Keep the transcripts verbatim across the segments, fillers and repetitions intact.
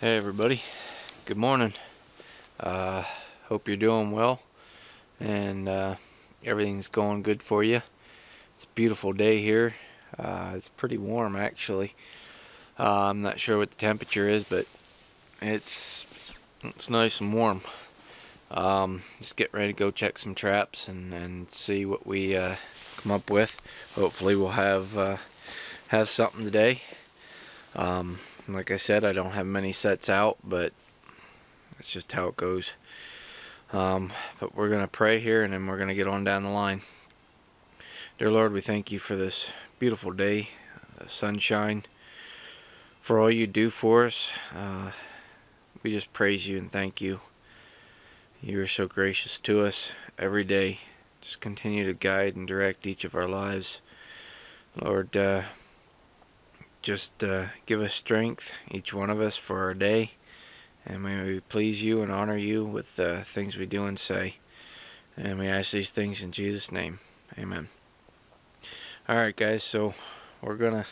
Hey everybody, good morning. Uh, hope you're doing well and uh, everything's going good for you. It's a beautiful day here. Uh, it's pretty warm actually. Uh, I'm not sure what the temperature is, but it's it's nice and warm. Um, just getting ready to go check some traps and, and see what we uh, come up with. Hopefully we'll have uh, have something today. Um, like I said, I don't have many sets out, but that's just how it goes. Um, but we're going to pray here, and then we're going to get on down the line. Dear Lord, we thank you for this beautiful day, uh, sunshine, for all you do for us. Uh, we just praise you and thank you. You are so gracious to us every day. Just continue to guide and direct each of our lives. Lord, uh, Just uh, give us strength, each one of us, for our day. And may we please you and honor you with the uh, things we do and say. And we ask these things in Jesus' name. Amen. Alright guys, so we're going to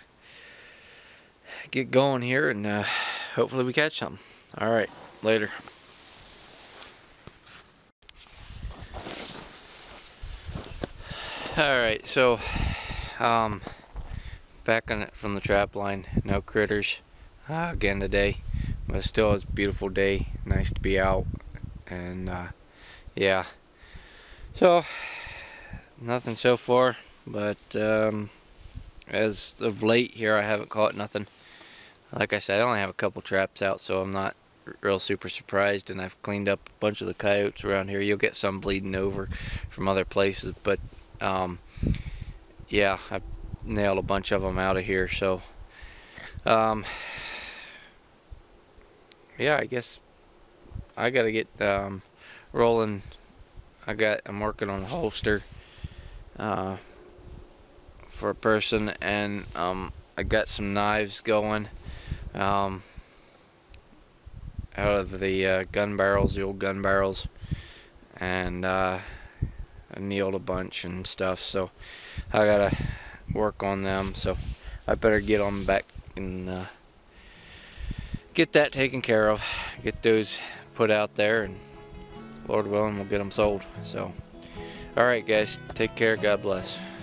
get going here and uh, hopefully we catch something. Alright, later. Alright, so... Um, back on it from the trap line, no critters uh, again today, but still it's a beautiful day, nice to be out, and uh, yeah, so nothing so far, but um, as of late here I haven't caught nothing. Like I said, I only have a couple traps out, so I'm not real super surprised, and I've cleaned up a bunch of the coyotes around here. You'll get some bleeding over from other places, but um, yeah, I've nailed a bunch of them out of here, so um, yeah, I guess I gotta get um, rolling. I got I'm working on a holster uh, for a person, and um, I got some knives going um, out of the uh, gun barrels, the old gun barrels, and uh, I nailed a bunch and stuff, so I gotta work on them, so I better get on back and uh, get that taken care of, get those put out there, and Lord willing we'll get them sold. So alright guys, take care, God bless.